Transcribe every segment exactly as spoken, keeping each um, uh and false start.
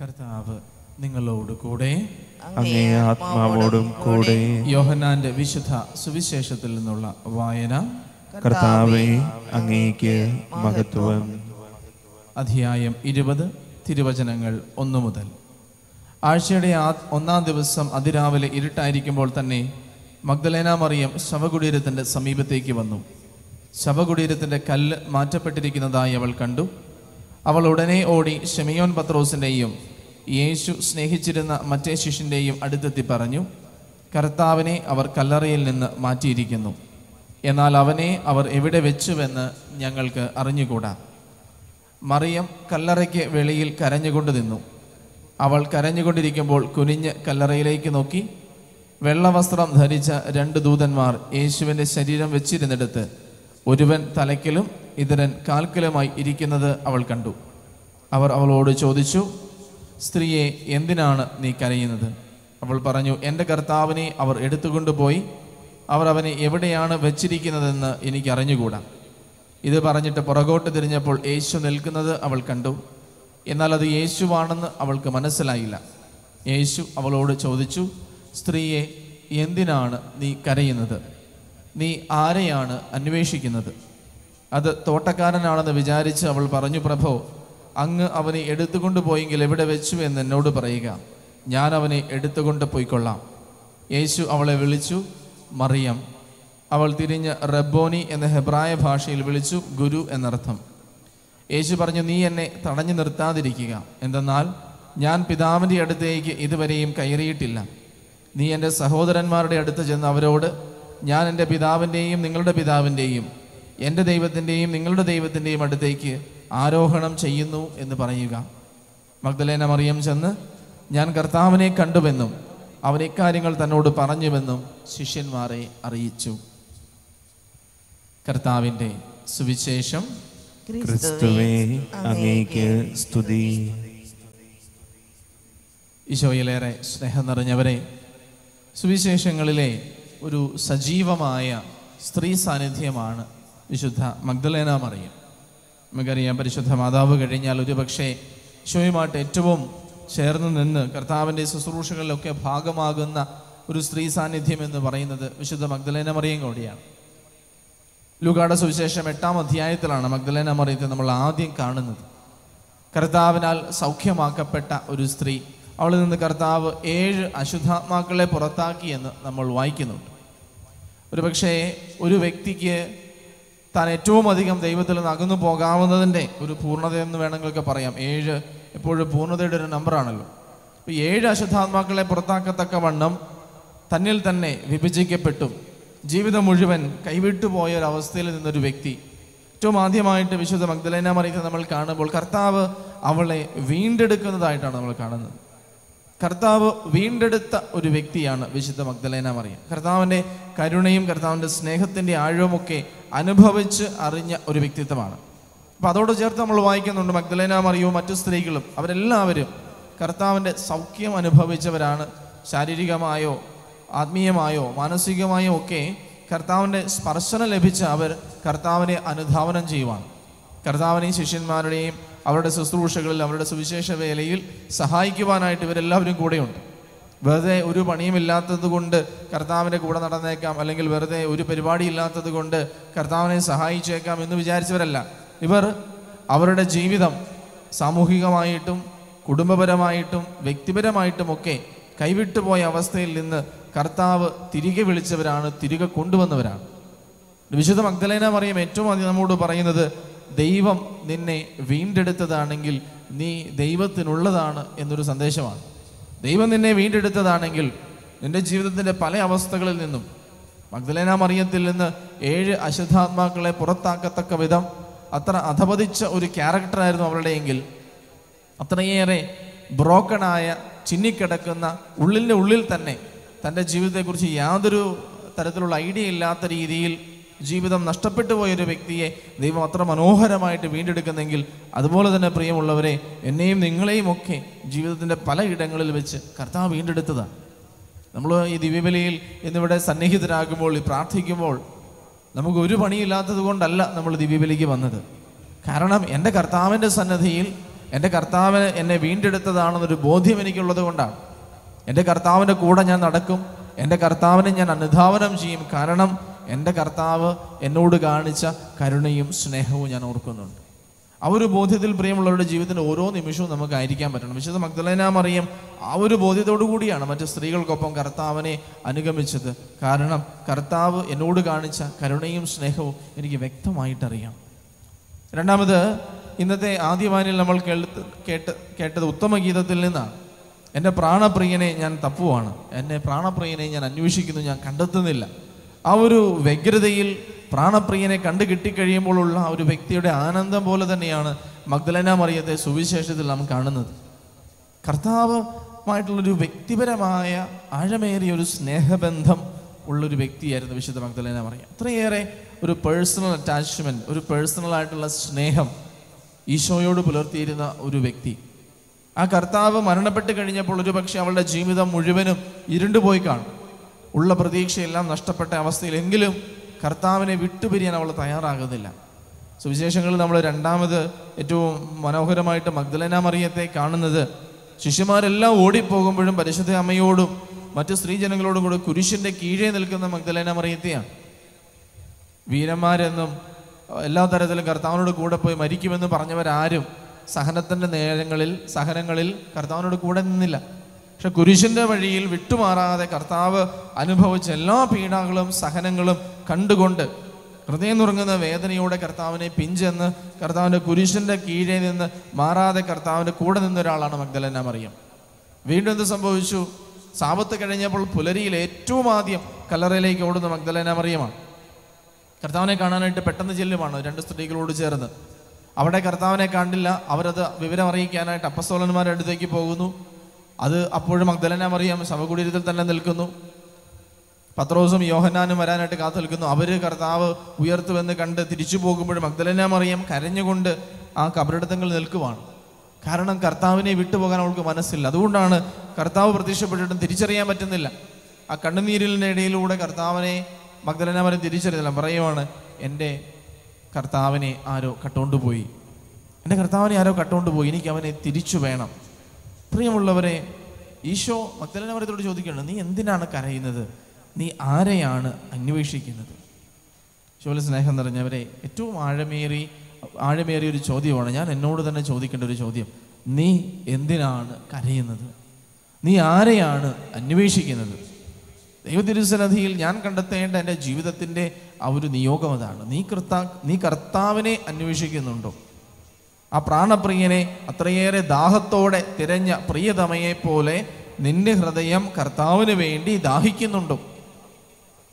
Karthavu, Ningalodu Kode, Ange Atmavodum Kode, Yohananda Vishutha, Suvisheshathil Ninnulla Vayana, Karthave, Angeke, Mahatvam, Adhyayam Irupathu, Thiruvacanangal Onnu Muthal. ആഴ്ചയുടെ ഒന്നാം ദിവസം അതിരാവിലെ ഇരുട്ടായിരിക്കുമ്പോൾ തന്നെ Magdalene Mariyam ശവകുടീരത്തിൻ്റെ സമീപത്തേക്ക് വന്നു. ശവകുടീരത്തിൻ്റെ കല്ല് മാറ്റപ്പെട്ടിരിക്കുന്നതായി അവൾ കണ്ടു. അവൾ ഉടനെ ഓടി ശിമയോൻ പത്രോസിൻ്റെയും യേശു സ്നേഹിച്ചിരുന്ന മറ്റേ ശിഷ്യൻ്റെയും അടുത്തെത്തി പറഞ്ഞു, കർത്താവിനെ അവർ കല്ലറയിൽ നിന്ന് മാറ്റിയിരിക്കുന്നു, എന്നാൽ അവനെ അവർ എവിടെ വെച്ചുവെന്ന് ഞങ്ങൾക്ക് അറിഞ്ഞുകൂടാ. മറിയം കല്ലറയ്ക്ക് വെളിയിൽ കരഞ്ഞുകൊണ്ട് നിന്നു. അവൾ കരഞ്ഞുകൊണ്ടിരിക്കുമ്പോൾ കുനിഞ്ഞ് കല്ലറയിലേക്ക് നോക്കി. വെള്ളവസ്ത്രം ധരിച്ച രണ്ട് ദൂതന്മാർ യേശുവിൻ്റെ ശരീരം വെച്ചിരുന്നിടത്ത് ഒരുവൻ തലയ്ക്കലും ഇതരൻ കാൽക്കലുമായി ഇരിക്കുന്നത് അവൾ കണ്ടു. അവർ അവളോട് ചോദിച്ചു, സ്ത്രീയെ, എന്തിനാണ് നീ കരയുന്നത്? അവൾ പറഞ്ഞു, എൻ്റെ കർത്താവിനെ അവർ എടുത്തുകൊണ്ടുപോയി, അവർ അവനെ എവിടെയാണ് വെച്ചിരിക്കുന്നതെന്ന് എനിക്കറിഞ്ഞുകൂടാ. ഇത് പറഞ്ഞിട്ട് പുറകോട്ട് തിരിഞ്ഞപ്പോൾ യേശു നിൽക്കുന്നത് അവൾ കണ്ടു. എന്നാൽ അത് യേശുവാണെന്ന് അവൾക്ക് മനസ്സിലായില്ല. യേശു അവളോട് ചോദിച്ചു, സ്ത്രീയെ, എന്തിനാണ് നീ കരയുന്നത്? നീ ആരെയാണ് അന്വേഷിക്കുന്നത്? അത് തോട്ടക്കാരനാണെന്ന് വിചാരിച്ച് അവൾ പറഞ്ഞു, പ്രഭോ, അങ്ങ് അവനെ എടുത്തുകൊണ്ട് പോയെങ്കിൽ എവിടെ വെച്ചു എന്ന് എന്നോട് പറയുക, ഞാൻ അവനെ എടുത്തുകൊണ്ട് പോയിക്കൊള്ളാം. യേശു അവളെ വിളിച്ചു, മറിയം. അവൾ തിരിഞ്ഞ് റബ്ബോനി എന്ന ഹെബ്രായ ഭാഷയിൽ വിളിച്ചു, ഗുരു എന്നർത്ഥം. യേശു പറഞ്ഞു, നീ എന്നെ തടഞ്ഞു നിർത്താതിരിക്കുക, എന്തെന്നാൽ ഞാൻ പിതാവിൻ്റെ അടുത്തേക്ക് ഇതുവരെയും കയറിയിട്ടില്ല. നീ എൻ്റെ സഹോദരന്മാരുടെ അടുത്ത് ചെന്ന് അവരോട്, ഞാൻ എൻ്റെ പിതാവിൻ്റെയും നിങ്ങളുടെ പിതാവിൻ്റെയും എൻ്റെ ദൈവത്തിൻ്റെയും നിങ്ങളുടെ ദൈവത്തിൻ്റെയും അടുത്തേക്ക് ആരോഹണം ചെയ്യുന്നു എന്ന് പറയുക. മഗ്ദലേന മറിയം ചെന്ന് ഞാൻ കർത്താവിനെ കണ്ടുവെന്നും അവൻ ഇക്കാര്യങ്ങൾ തന്നോട് പറഞ്ഞുവെന്നും ശിഷ്യന്മാരെ അറിയിച്ചു. കർത്താവിൻ്റെ സുവിശേഷം. ക്രിസ്തുവേ, അങ്ങേക്ക് സ്തുതി. ഈശോയിലേറെ സ്നേഹം നിറഞ്ഞവരെ, സുവിശേഷങ്ങളിലെ ഒരു സജീവമായ സ്ത്രീ സാന്നിധ്യമാണ് വിശുദ്ധ മഗ്ദലേന മറിയം. നമുക്കറിയാം, പരിശുദ്ധ മാതാവ് കഴിഞ്ഞാൽ ഒരു പക്ഷേ ഈശോയുമായിട്ട് ഏറ്റവും ചേർന്ന് നിന്ന് കർത്താവിൻ്റെ ശുശ്രൂഷകളിലൊക്കെ ഭാഗമാകുന്ന ഒരു സ്ത്രീ സാന്നിധ്യം എന്ന് പറയുന്നത് വിശുദ്ധ മഗ്ദലേന മറിയം കൂടിയാണ്. ലൂക്കായുടെ സുവിശേഷം എട്ടാം അധ്യായത്തിലാണ് മഗ്ദലേന മറിയത്തെ നമ്മൾ ആദ്യം കാണുന്നത്. കർത്താവിനാൽ സൗഖ്യമാക്കപ്പെട്ട ഒരു സ്ത്രീ, അവളിൽ നിന്ന് കർത്താവ് ഏഴ് അശുദ്ധാത്മാക്കളെ പുറത്താക്കിയെന്ന് നമ്മൾ വായിക്കുന്നുണ്ട്. ഒരു പക്ഷേ ഒരു വ്യക്തിക്ക് താൻ ഏറ്റവും അധികം ദൈവത്തിൽ നിന്ന് അകന്നു പോകാവുന്നതിൻ്റെ ഒരു പൂർണ്ണതയെന്ന് വേണമെങ്കിലൊക്കെ പറയാം. ഏഴ് എപ്പോഴും പൂർണ്ണതയുടെ ഒരു നമ്പറാണല്ലോ. അപ്പോൾ ഏഴ് അശുദ്ധാത്മാക്കളെ പുറത്താക്കത്തക്ക വണ്ണം തന്നിൽ തന്നെ വിഭജിക്കപ്പെട്ടും ജീവിതം മുഴുവൻ കൈവിട്ടുപോയ ഒരവസ്ഥയിൽ നിന്നൊരു വ്യക്തി ഏറ്റവും ആദ്യമായിട്ട് വിശുദ്ധ മഗ്ദലേന മറിയത്തെ നമ്മൾ കാണുമ്പോൾ കർത്താവ് അവളെ വീണ്ടെടുക്കുന്നതായിട്ടാണ് നമ്മൾ കാണുന്നത്. കർത്താവ് വീണ്ടെടുത്ത ഒരു വ്യക്തിയാണ് വിശുദ്ധ മഗ്ദലേന മറിയം. കർത്താവിൻ്റെ കരുണയും കർത്താവിൻ്റെ സ്നേഹത്തിൻ്റെ ആഴവുമൊക്കെ അനുഭവിച്ച് അറിഞ്ഞ ഒരു വ്യക്തിത്വമാണ്. അപ്പോൾ അതോട് ചേർത്ത് നമ്മൾ വായിക്കുന്നുണ്ട്, മഗ്ദലേന മറിയവും മറ്റു സ്ത്രീകളും അവരെല്ലാവരും കർത്താവിൻ്റെ സൗഖ്യം അനുഭവിച്ചവരാണ്. ശാരീരികമായോ ആത്മീയമായോ മാനസികമായോ ഒക്കെ കർത്താവിൻ്റെ സ്പർശനം ലഭിച്ച അവർ കർത്താവിനെ അനുധാവനം ചെയ്യുവാണ്. കർത്താവിനെയും ശിഷ്യന്മാരുടെയും അവരുടെ ശുശ്രൂഷകളിൽ അവരുടെ സുവിശേഷ വേലയിൽ സഹായിക്കുവാനായിട്ട് ഇവരെല്ലാവരും കൂടെയുണ്ട്. വെറുതെ ഒരു പണിയുമില്ലാത്തത് കൊണ്ട് കർത്താവിൻ്റെ കൂടെ നടന്നേക്കാം, അല്ലെങ്കിൽ വെറുതെ ഒരു പരിപാടി ഇല്ലാത്തത് കൊണ്ട് കർത്താവിനെ സഹായിച്ചേക്കാം എന്ന് വിചാരിച്ചവരല്ല ഇവർ. അവരുടെ ജീവിതം സാമൂഹികമായിട്ടും കുടുംബപരമായിട്ടും വ്യക്തിപരമായിട്ടുമൊക്കെ കൈവിട്ടുപോയ അവസ്ഥയിൽ നിന്ന് കർത്താവ് തിരികെ വിളിച്ചവരാണ്, തിരികെ കൊണ്ടുവന്നവരാണ്. വിശുദ്ധ മഗ്ദലേന മറിയം ഏറ്റവും ആദ്യം നമ്മോട് പറയുന്നത്, ദൈവം നിന്നെ വീണ്ടെടുത്തതാണെങ്കിൽ നീ ദൈവത്തിനുള്ളതാണ് എന്നൊരു സന്ദേശമാണ്. ദൈവം നിന്നെ വീണ്ടെടുത്തതാണെങ്കിൽ നിന്റെ ജീവിതത്തിൻ്റെ പല അവസ്ഥകളിൽ നിന്നും മഗ്ദലേന മറിയത്തിൽ നിന്ന് ഏഴ് അശുദ്ധാത്മാക്കളെ പുറത്താക്കത്തക്ക വിധം അത്ര അധപതിച്ച ഒരു ക്യാരക്ടറായിരുന്നു അവളുടെയെങ്കിൽ, അത്രയേറെ ബ്രോക്കണായ ചിന്നിക്കിടക്കുന്ന ഉള്ളിൻ്റെ ഉള്ളിൽ തന്നെ തൻ്റെ ജീവിതത്തെക്കുറിച്ച് യാതൊരു തരത്തിലുള്ള ഐഡിയ ഇല്ലാത്ത രീതിയിൽ ജീവിതം നഷ്ടപ്പെട്ടു പോയൊരു വ്യക്തിയെ ദൈവം അത്ര മനോഹരമായിട്ട് വീണ്ടെടുക്കുന്നെങ്കിൽ, അതുപോലെ തന്നെ പ്രിയമുള്ളവരെ, എന്നെയും നിങ്ങളെയും ഒക്കെ ജീവിതത്തിൻ്റെ പല ഇടങ്ങളിൽ വെച്ച് കർത്താവ് വീണ്ടെടുത്തതാണ്. നമ്മൾ ഈ ദിവ്യബലിയിൽ ഇന്നിവിടെ സന്നിഹിതരാകുമ്പോൾ, പ്രാർത്ഥിക്കുമ്പോൾ, നമുക്ക് ഒരു പണിയില്ലാത്തത് കൊണ്ടല്ല നമ്മൾ ദിവ്യബലിക്ക് വന്നത്. കാരണം എൻ്റെ കർത്താവിൻ്റെ സന്നിധിയിൽ എൻ്റെ കർത്താവ് എന്നെ വീണ്ടെടുത്തതാണെന്നൊരു ബോധ്യം എനിക്കുള്ളത് കൊണ്ടാണ്. എൻ്റെ കർത്താവിൻ്റെ കൂടെ ഞാൻ നടക്കും, എൻ്റെ കർത്താവിനെ ഞാൻ അനുധാവനം ചെയ്യും. കാരണം എൻ്റെ കർത്താവ് എന്നോട് കാണിച്ച കരുണയും സ്നേഹവും ഞാൻ ഓർക്കുന്നുണ്ട്. ആ ഒരു ബോധ്യത്തിൽ പ്രിയമുള്ളവരുടെ ജീവിതത്തിൻ്റെ ഓരോ നിമിഷവും നമുക്ക് ആയിരിക്കാൻ പറ്റണം. വിശുദ്ധ മഗ്ദലന മറിയം ആ ഒരു ബോധ്യത്തോടു കൂടിയാണ് മറ്റ് സ്ത്രീകൾക്കൊപ്പം കർത്താവിനെ അനുഗമിച്ചത്. കാരണം കർത്താവ് എന്നോട് കാണിച്ച കരുണയും സ്നേഹവും എനിക്ക് വ്യക്തമായിട്ടറിയാം. രണ്ടാമത്, ഇന്നത്തെ ആദ്യവാനിൽ നമ്മൾ കേൾത്ത് കേട്ട് കേട്ടത് ഉത്തമഗീതത്തിൽ നിന്നാണ്. എൻ്റെ പ്രാണപ്രിയനെ ഞാൻ തപ്പുവാണ്, എൻ്റെ പ്രാണപ്രിയനെ ഞാൻ അന്വേഷിക്കുന്നു, ഞാൻ കണ്ടെത്തുന്നില്ല. ആ ഒരു വ്യഗ്രതയിൽ പ്രാണപ്രിയനെ കണ്ടു കിട്ടിക്കഴിയുമ്പോഴുള്ള ആ ഒരു വ്യക്തിയുടെ ആനന്ദം പോലെ തന്നെയാണ് മഗ്ദലന മറിയത്തെ സുവിശേഷത്തിൽ നാം കാണുന്നത്. കർത്താവുമായിട്ടുള്ളൊരു വ്യക്തിപരമായ ആഴമേറിയ ഒരു സ്നേഹബന്ധം ഉള്ളൊരു വ്യക്തിയായിരുന്നു വിശുദ്ധ മഗ്ദലന മറിയം. അത്രയേറെ ഒരു പേഴ്സണൽ അറ്റാച്ച്മെൻറ്റ്, ഒരു പേഴ്സണലായിട്ടുള്ള സ്നേഹം ഈശോയോട് പുലർത്തിയിരുന്ന ഒരു വ്യക്തി. ആ കർത്താവ് മരണപ്പെട്ട് കഴിഞ്ഞപ്പോൾ ഒരു പക്ഷേ അവളുടെ ജീവിതം മുഴുവനും ഇരുണ്ടുപോയി കാണും, ഉള്ള പ്രതീക്ഷയെല്ലാം നഷ്ടപ്പെട്ട അവസ്ഥയിലെങ്കിലും കർത്താവിനെ വിട്ടുപിരിയാൻ അവൾ തയ്യാറാകുന്നില്ല. സുവിശേഷങ്ങളിൽ നമ്മൾ രണ്ടാമത് ഏറ്റവും മനോഹരമായിട്ട് മഗ്ദലന മറിയത്തെ കാണുന്നത് ശിഷ്യന്മാരെല്ലാം ഓടിപ്പോകുമ്പോഴും പരിശുദ്ധ അമ്മയോടും മറ്റ് സ്ത്രീജനങ്ങളോടും കൂടെ കുരിശിൻ്റെ കീഴേ നിൽക്കുന്ന മഗ്ദലന മറിയത്തെയാണ്. വീരന്മാരെന്നും എല്ലാ തരത്തിലും കർത്താവിനോട് കൂടെ പോയി മരിക്കുമെന്ന് പറഞ്ഞവരാരും സഹനത്തിൻ്റെ നേരങ്ങളിൽ സഹനങ്ങളിൽ കർത്താവിനോട് കൂടെ നിന്നില്ല. പക്ഷെ കുരിശിൻ്റെ വഴിയിൽ വിട്ടുമാറാതെ കർത്താവ് അനുഭവിച്ച എല്ലാ പീഡകളും സഹനങ്ങളും കണ്ടുകൊണ്ട് ഹൃദയം നുറുങ്ങുന്ന വേദനയോടെ കർത്താവിനെ പിഞ്ചെന്ന് കർത്താവിൻ്റെ കുരിശിൻ്റെ കീഴേ നിന്ന് മാറാതെ കർത്താവിൻ്റെ കൂടെ നിന്നൊരാളാണ് മഗ്ദലന മറിയം. വീണ്ടും എന്ത് സംഭവിച്ചു? സാപത്ത് കഴിഞ്ഞപ്പോൾ പുലരിയിൽ ഏറ്റവും ആദ്യം കല്ലറയിലേക്ക് ഓടുന്ന മഗ്ദലന മറിയമാണ്. കർത്താവിനെ കാണാനായിട്ട് പെട്ടെന്ന് ചെല്ലുമാണ് രണ്ട് സ്ത്രീകളോട് ചേർന്ന്. അവിടെ കർത്താവിനെ കണ്ടില്ല, അവരത് വിവരം അറിയിക്കാനായിട്ട് അപ്പസ്തോലന്മാരുടെ അടുത്തേക്ക് പോകുന്നു. അത് അപ്പോഴും മഗ്ദലന മറിയം ശവകുടീരത്തിൽ തന്നെ നിൽക്കുന്നു. പത്രോസും യോഹന്നാനും വരാനായിട്ട് കാത്തു നിൽക്കുന്നു. അവർ കർത്താവ് ഉയർത്തുവെന്ന് കണ്ട് തിരിച്ചു പോകുമ്പോഴും മഗ്ദലന മറിയം കരഞ്ഞുകൊണ്ട് ആ കബറിടത്തങ്ങളിൽ നിൽക്കുവാണ്. കാരണം കർത്താവിനെ വിട്ടുപോകാൻ അവൾക്ക് മനസ്സില്ല. അതുകൊണ്ടാണ് കർത്താവ് പ്രത്യക്ഷപ്പെട്ടിട്ടും തിരിച്ചറിയാൻ പറ്റുന്നില്ല. ആ കണ്ണുനീരിൻ്റെ ഇടയിലൂടെ കർത്താവിനെ മഗ്ദലന മറിയം തിരിച്ചറിയുന്നില്ല. പറയുവാണ്, എൻ്റെ കർത്താവിനെ ആരോ കട്ടുകൊണ്ടുപോയി, എൻ്റെ കർത്താവിനെ ആരോ കട്ടുകൊണ്ടുപോയി, എനിക്ക് അവനെ തിരിച്ചു വേണം. പ്രിയമുള്ളവരെ, ഈശോ മഗ്ദലന മറിയത്തോട് ചോദിക്കുകയാണ്, നീ എന്തിനാണ് കരയുന്നത്? നീ ആരെയാണ് അന്വേഷിക്കുന്നത്? ഈശോയിലെ സ്നേഹം നിറഞ്ഞവരെ, ഏറ്റവും ആഴമേറി ആഴമേറിയ ഒരു ചോദ്യമാണ് ഞാൻ എന്നോട് തന്നെ ചോദിക്കേണ്ട ഒരു ചോദ്യം. നീ എന്തിനാണ് കരയുന്നത്? നീ ആരെയാണ് അന്വേഷിക്കുന്നത്? ദൈവതിരുസന്നിധിയിൽ ഞാൻ കണ്ടെത്തേണ്ട എൻ്റെ ജീവിതത്തിൻ്റെ ആ ഒരു നിയോഗം അതാണ്. നീ കർത്താ നീ കർത്താവിനെ അന്വേഷിക്കുന്നുണ്ടോ? ആ പ്രാണപ്രിയനെ അത്രയേറെ ദാഹത്തോടെ തിരഞ്ഞ പ്രിയതമയെപ്പോലെ നിന്റെ ഹൃദയം കർത്താവിന് വേണ്ടി ദാഹിക്കുന്നുണ്ടോ?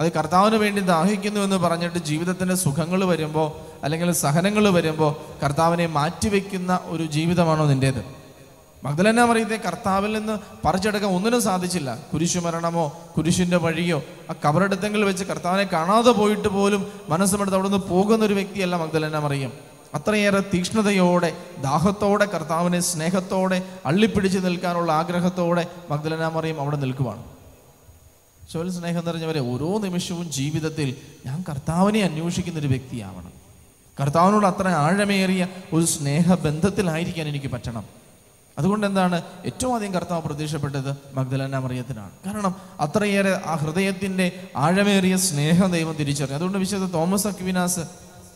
അത് കർത്താവിന് വേണ്ടി ദാഹിക്കുന്നു എന്ന് പറഞ്ഞിട്ട് ജീവിതത്തിൻ്റെ സുഖങ്ങൾ വരുമ്പോൾ അല്ലെങ്കിൽ സഹനങ്ങൾ വരുമ്പോൾ കർത്താവിനെ മാറ്റിവെക്കുന്ന ഒരു ജീവിതമാണോ നിൻ്റേത്? മഗ്ദലന മറിയത്തെ കർത്താവിൽ നിന്ന് പറിച്ചെടുക്കാൻ ഒന്നിനും സാധിച്ചില്ല. കുരിശുമരണമോ കുരിശിൻ്റെ വഴിയോ ആ കബറെടുത്തെങ്കിൽ വെച്ച് കർത്താവിനെ കാണാതെ പോയിട്ട് പോലും മനസ്സുമെടുത്ത് അവിടെ നിന്ന് പോകുന്നൊരു വ്യക്തിയല്ല മഗ്ദലന മറിയം. അത്രയേറെ തീക്ഷ്ണതയോടെ ദാഹത്തോടെ കർത്താവിനെ സ്നേഹത്തോടെ അള്ളിപ്പിടിച്ച് നിൽക്കാനുള്ള ആഗ്രഹത്തോടെ മഗ്ദലന മറിയം അവിടെ നിൽക്കുവാണ്. ശോൽ സ്നേഹം നിറഞ്ഞവരെ, ഓരോ നിമിഷവും ജീവിതത്തിൽ ഞാൻ കർത്താവിനെ അന്വേഷിക്കുന്നൊരു വ്യക്തിയാവണം. കർത്താവിനോട് അത്ര ആഴമേറിയ ഒരു സ്നേഹബന്ധത്തിലായിരിക്കാൻ എനിക്ക് പറ്റണം. അതുകൊണ്ട് എന്താണ് ഏറ്റവും ആദ്യം കർത്താവ് പ്രത്യക്ഷപ്പെട്ടത്? മഗ്ദലന മറിയത്തിനാണ്. കാരണം അത്രയേറെ ആ ഹൃദയത്തിൻ്റെ ആഴമേറിയ സ്നേഹം ദൈവം തിരിച്ചറിഞ്ഞു. അതുകൊണ്ട് വിശുദ്ധ തോമസ് അക്വിനാസ്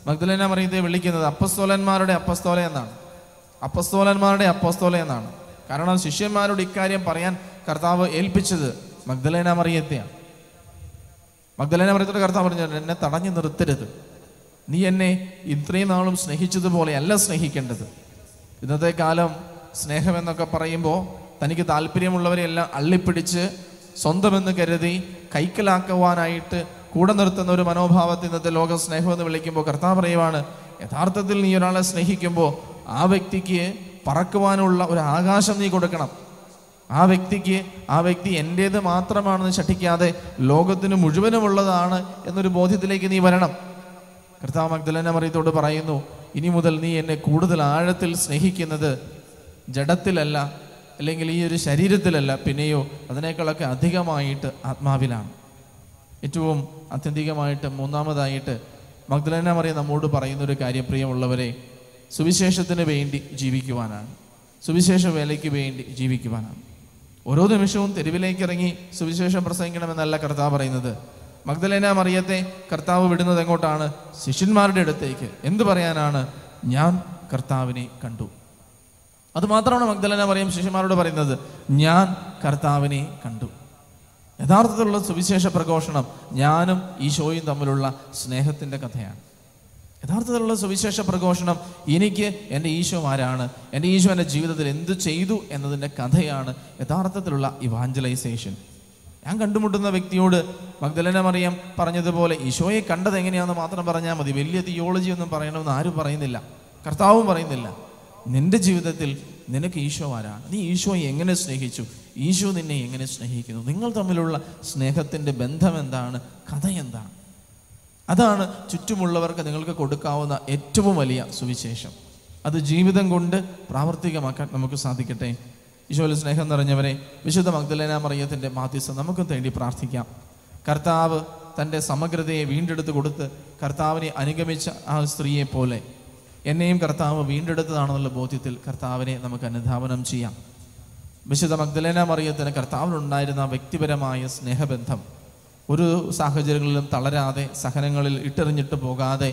മഗ്ദലന മറിയത്തെ വിളിക്കുന്നത് അപ്പസ്തോലന്മാരുടെ അപ്പസ്തോല എന്നാണ്, അപ്പസ്തോലന്മാരുടെ അപ്പസ്തോല എന്നാണ്. കാരണം ശിഷ്യന്മാരോട് ഇക്കാര്യം പറയാൻ കർത്താവ് ഏൽപ്പിച്ചത് മഗ്ദലന മറിയത്തെയാണ്. മഗ്ദലന മറിയത്തോട് കർത്താവ് പറഞ്ഞു, എന്നെ തടഞ്ഞു നിർത്തരുത്, നീ എന്നെ ഇത്രയും നാളും സ്നേഹിച്ചതുപോലെ അല്ല സ്നേഹിക്കേണ്ടത്. ഇന്നത്തെ കാലം സ്നേഹമെന്നൊക്കെ പറയുമ്പോൾ തനിക്ക് താല്പര്യമുള്ളവരെയെല്ലാം അള്ളിപ്പിടിച്ച് സ്വന്തമെന്ന് കരുതി കൈക്കലാക്കുവാനായിട്ട് കൂടെ നിർത്തുന്ന ഒരു മനോഭാവത്തിൽ ഇന്നത്തെ ലോക സ്നേഹം എന്ന് വിളിക്കുമ്പോൾ കർത്താവ് പറയുവാണ്, യഥാർത്ഥത്തിൽ നീ ഒരാളെ സ്നേഹിക്കുമ്പോൾ ആ വ്യക്തിക്ക് പറക്കുവാനുള്ള ഒരു ആകാശം നീ കൊടുക്കണം. ആ വ്യക്തിക്ക് ആ വ്യക്തി എൻ്റേത് മാത്രമാണെന്ന് ശഠിക്കാതെ ലോകത്തിന് മുഴുവനുമുള്ളതാണ് എന്നൊരു ബോധ്യത്തിലേക്ക് നീ വരണം. കർത്താവ് മഗ്ദലന മറിയത്തോട് പറയുന്നു, ഇനി മുതൽ നീ എന്നെ കൂടുതൽ ആഴത്തിൽ സ്നേഹിക്കുന്നത് ജഡത്തിലല്ല, അല്ലെങ്കിൽ ഈ ഒരു ശരീരത്തിലല്ല, പിന്നെയോ അതിനേക്കാളൊക്കെ അധികമായിട്ട് ആത്മാവിലാണ്. ഏറ്റവും ആത്യന്തികമായിട്ട് മൂന്നാമതായിട്ട് മഗ്ദലന മറിയം നമ്മോട് പറയുന്നൊരു കാര്യം പ്രിയമുള്ളവരെ, സുവിശേഷത്തിന് വേണ്ടി ജീവിക്കുവാനാണ്. സുവിശേഷ വേലയ്ക്ക് വേണ്ടി ജീവിക്കുവാനാണ്. ഓരോ നിമിഷവും തെരുവിലേക്ക് ഇറങ്ങി സുവിശേഷം പ്രസംഗിക്കണമെന്നല്ല കർത്താവ് പറയുന്നത്. മഗ്ദലേന മറിയത്തെ കർത്താവ് വിടുന്നത് എങ്ങോട്ടാണ്? ശിഷ്യന്മാരുടെ അടുത്തേക്ക്. എന്ത് പറയാനാണ്? ഞാൻ കർത്താവിനെ കണ്ടു. അതുമാത്രമാണ് മഗ്ദലേന മറിയം ശിഷ്യന്മാരോട് പറയുന്നത്, ഞാൻ കർത്താവിനെ കണ്ടു. യഥാർത്ഥത്തിലുള്ള സുവിശേഷ പ്രഘോഷണം ഞാനും ഈശോയും തമ്മിലുള്ള സ്നേഹത്തിൻ്റെ കഥയാണ്. യഥാർത്ഥത്തിലുള്ള സുവിശേഷ പ്രഘോഷണം എനിക്ക് എൻ്റെ ഈശോ ആരാണ്, എൻ്റെ ഈശോ എൻ്റെ ജീവിതത്തിൽ എന്ത് ചെയ്തു എന്നതിൻ്റെ കഥയാണ് യഥാർത്ഥത്തിലുള്ള ഇവാഞ്ചലൈസേഷൻ. ഞാൻ കണ്ടുമുട്ടുന്ന വ്യക്തിയോട് മഗ്ദലേന മറിയം പറഞ്ഞതുപോലെ ഈശോയെ കണ്ടത് എങ്ങനെയാണെന്ന് മാത്രം പറഞ്ഞാൽ മതി. വലിയ തിയോളജി ഒന്നും പറയണമെന്ന് ആരും പറയുന്നില്ല, കർത്താവും പറയുന്നില്ല. നിൻ്റെ ജീവിതത്തിൽ നിനക്ക് ഈശോ ആരാണ്, നീ ഈശോയെ എങ്ങനെ സ്നേഹിച്ചു, ഈശോ നിന്നെ എങ്ങനെ സ്നേഹിക്കുന്നു, നിങ്ങൾ തമ്മിലുള്ള സ്നേഹത്തിൻ്റെ ബന്ധം എന്താണ്, കഥ എന്താണ്? അതാണ് ചുറ്റുമുള്ളവർക്ക് നിങ്ങൾക്ക് കൊടുക്കാവുന്ന ഏറ്റവും വലിയ സുവിശേഷം. അത് ജീവിതം കൊണ്ട് പ്രാവർത്തികമാക്കാൻ നമുക്ക് സാധിക്കട്ടെ. ഈശോയിൽ സ്നേഹം നിറഞ്ഞവരെ, വിശുദ്ധ മഗ്ദലേന മറിയത്തിൻ്റെ മാധ്യസ്ഥം നമുക്ക് തേടി പ്രാർത്ഥിക്കാം. കർത്താവ് തൻ്റെ സമഗ്രതയെ വീണ്ടെടുത്ത് കൊടുത്ത് കർത്താവിനെ അനുഗമിച്ച ആ സ്ത്രീയെ പോലെ എന്നെയും കർത്താവ് വീണ്ടെടുത്തതാണെന്നുള്ള ബോധ്യത്തിൽ കർത്താവിനെ നമുക്ക് അനുധാവനം ചെയ്യാം. വിശുദ്ധ മഗ്ദലേന മറിയത്തിന് കർത്താവിനുണ്ടായിരുന്ന വ്യക്തിപരമായ സ്നേഹബന്ധം ഒരു സാഹചര്യങ്ങളിലും തളരാതെ, സഹനങ്ങളിൽ ഇട്ടെറിഞ്ഞിട്ട് പോകാതെ,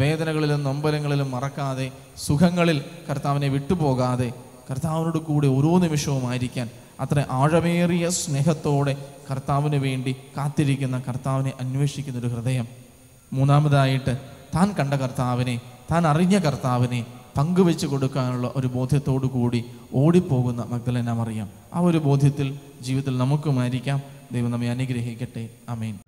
വേദനകളിലും നൊമ്പരങ്ങളിലും മറക്കാതെ, സുഖങ്ങളിൽ കർത്താവിനെ വിട്ടുപോകാതെ, കർത്താവിനോട് കൂടി ഓരോ നിമിഷവുമായിരിക്കാൻ അത്ര ആഴമേറിയ സ്നേഹത്തോടെ കർത്താവിന് വേണ്ടി കാത്തിരിക്കുന്ന, കർത്താവിനെ അന്വേഷിക്കുന്ന ഒരു ഹൃദയം. മൂന്നാമതായിട്ട്, താൻ കണ്ട കർത്താവിനെ, താൻ അറിഞ്ഞ കർത്താവിനെ പങ്കുവെച്ച് കൊടുക്കാനുള്ള ഒരു ബോധ്യത്തോടു കൂടി ഓടിപ്പോകുന്ന മഗ്ദലേന മറിയം. ആ ഒരു ബോധ്യത്തിൽ ജീവിതത്തിൽ നമുക്കുമായിരിക്കാം. ദൈവം നമ്മെ അനുഗ്രഹിക്കട്ടെ. ആമേൻ.